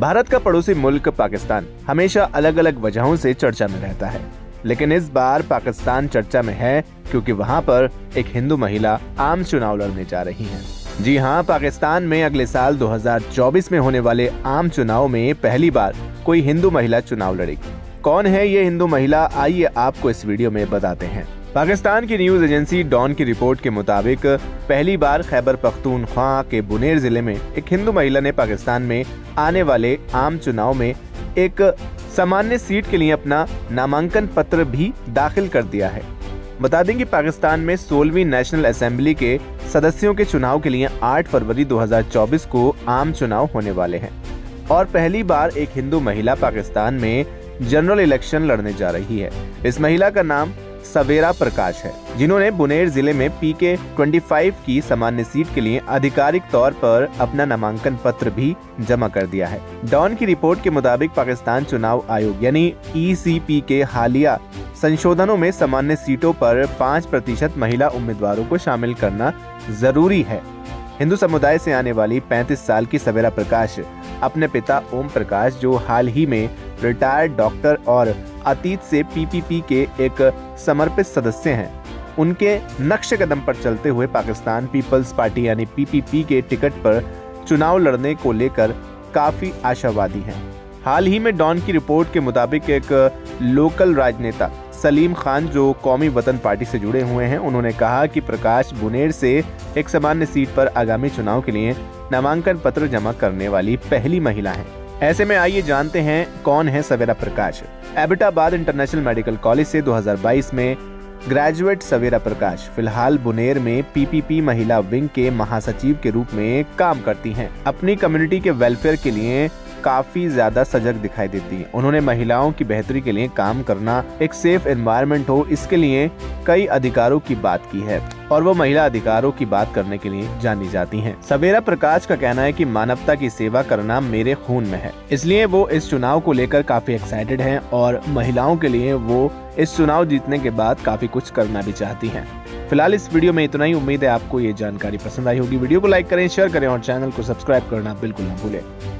भारत का पड़ोसी मुल्क पाकिस्तान हमेशा अलग अलग वजहों से चर्चा में रहता है, लेकिन इस बार पाकिस्तान चर्चा में है क्योंकि वहाँ पर एक हिंदू महिला आम चुनाव लड़ने जा रही हैं। जी हाँ, पाकिस्तान में अगले साल 2024 में होने वाले आम चुनाव में पहली बार कोई हिंदू महिला चुनाव लड़ेगी। कौन है ये हिंदू महिला, आइए आपको इस वीडियो में बताते हैं। पाकिस्तान की न्यूज एजेंसी डॉन की रिपोर्ट के मुताबिक पहली बार खैबर पख्तूनख्वा के बुनेर जिले में एक हिंदू महिला ने पाकिस्तान में आने वाले आम चुनाव में एक सामान्य सीट के लिए अपना नामांकन पत्र भी दाखिल कर दिया है। बता दें कि पाकिस्तान में 16वीं नेशनल असेंबली के सदस्यों के चुनाव के लिए 8 फरवरी 2024 को आम चुनाव होने वाले हैं और पहली बार एक हिंदू महिला पाकिस्तान में जनरल इलेक्शन लड़ने जा रही है। इस महिला का नाम सवेरा प्रकाश है, जिन्होंने बुनेर जिले में PK-25 की सामान्य सीट के लिए आधिकारिक तौर पर अपना नामांकन पत्र भी जमा कर दिया है। डॉन की रिपोर्ट के मुताबिक पाकिस्तान चुनाव आयोग यानी ECP के हालिया संशोधनों में सामान्य सीटों पर 5% महिला उम्मीदवारों को शामिल करना जरूरी है। हिंदू समुदाय से आने वाली 35 साल की सवेरा प्रकाश अपने पिता ओम प्रकाश, जो हाल ही में रिटायर्ड डॉक्टर और अतीत से PPP के एक समर्पित सदस्य हैं, उनके नक्श कदम पर चलते हुए पाकिस्तान पीपल्स पार्टी यानी PPP के टिकट पर चुनाव लड़ने को लेकर काफ़ी आशावादी हैं। हाल ही में डॉन की रिपोर्ट के मुताबिक एक लोकल राजनेता सलीम खान, जो कौमी वतन पार्टी से जुड़े हुए हैं, उन्होंने कहा कि प्रकाश बुनेर से एक सामान्य सीट पर आगामी चुनाव के लिए नामांकन पत्र जमा करने वाली पहली महिला हैं। ऐसे में आइए जानते हैं कौन है Savera Prakash. Abbottabad international medical college से 2022 में ग्रेजुएट सवेरा प्रकाश फिलहाल बुनेर में PPP महिला विंग के महासचिव के रूप में काम करती हैं। अपनी कम्युनिटी के वेलफेयर के लिए काफी ज्यादा सजग दिखाई देती हैं। उन्होंने महिलाओं की बेहतरी के लिए काम करना, एक सेफ एनवायरनमेंट हो, इसके लिए कई अधिकारों की बात की है और वो महिला अधिकारों की बात करने के लिए जानी जाती हैं। सवेरा प्रकाश का कहना है कि मानवता की सेवा करना मेरे खून में है, इसलिए वो इस चुनाव को लेकर काफी एक्साइटेड हैं और महिलाओं के लिए वो इस चुनाव जीतने के बाद काफी कुछ करना भी चाहती हैं। फिलहाल इस वीडियो में इतना ही। उम्मीद है आपको ये जानकारी पसंद आई होगी। वीडियो को लाइक करें, शेयर करें और चैनल को सब्सक्राइब करना बिल्कुल न भूलें।